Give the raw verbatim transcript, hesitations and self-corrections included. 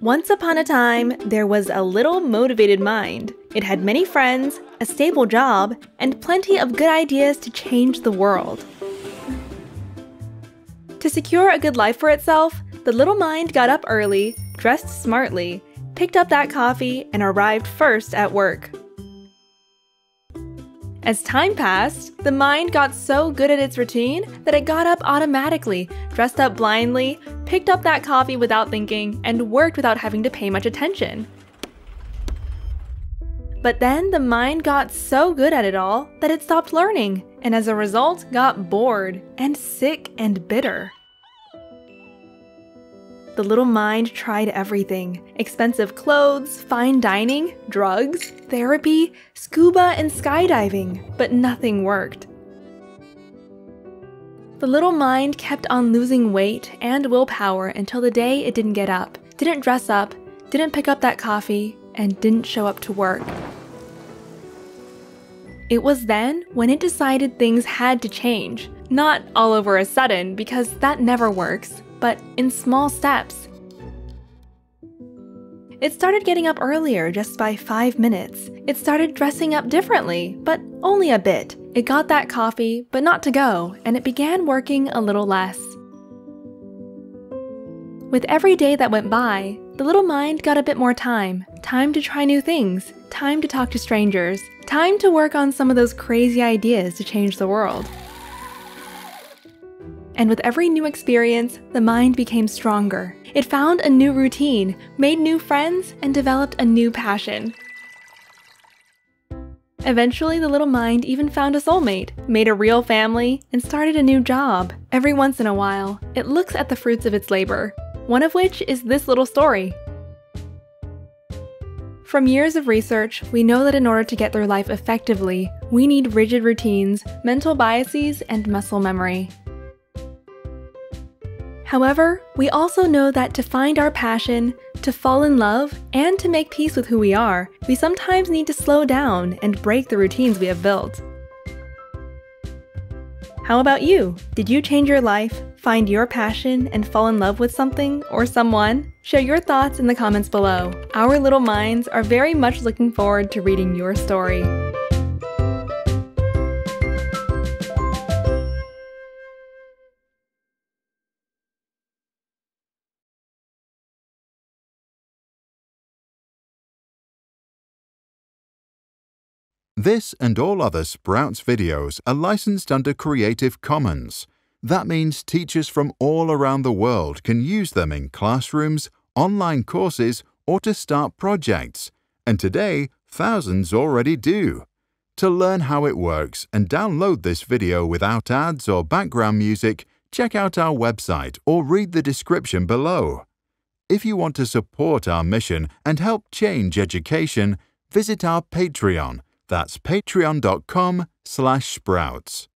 Once upon a time, there was a little motivated mind. It had many friends, a stable job, and plenty of good ideas to change the world. To secure a good life for itself, the little mind got up early, dressed smartly, picked up that coffee, and arrived first at work. As time passed, the mind got so good at its routine that it got up automatically, dressed up blindly, picked up that coffee without thinking, and worked without having to pay much attention. But then the mind got so good at it all that it stopped learning, and as a result got bored and sick and bitter. The little mind tried everything: expensive clothes, fine dining, drugs, therapy, scuba, and skydiving, but nothing worked. The little mind kept on losing weight and willpower until the day it didn't get up, didn't dress up, didn't pick up that coffee, and didn't show up to work. It was then when it decided things had to change, not all over a sudden because that never works, but in small steps. It started getting up earlier just by five minutes. It started dressing up differently, but only a bit. It got that coffee, but not to go, and it began working a little less. With every day that went by, the little mind got a bit more time. Time to try new things, time to talk to strangers, time to work on some of those crazy ideas to change the world. And with every new experience, the mind became stronger. It found a new routine, made new friends, and developed a new passion. Eventually, the little mind even found a soulmate, made a real family, and started a new job. Every once in a while, it looks at the fruits of its labor, one of which is this little story. From years of research, we know that in order to get through life effectively, we need rigid routines, mental biases, and muscle memory. However, we also know that to find our passion, to fall in love, and to make peace with who we are, we sometimes need to slow down and break the routines we have built. How about you? Did you change your life, find your passion, and fall in love with something or someone? Share your thoughts in the comments below. Our little minds are very much looking forward to reading your story. This and all other Sprouts videos are licensed under Creative Commons. That means teachers from all around the world can use them in classrooms, online courses, or to start projects. And today, thousands already do. To learn how it works and download this video without ads or background music, check out our website or read the description below. If you want to support our mission and help change education, visit our Patreon. That's patreon dot com slash sprouts.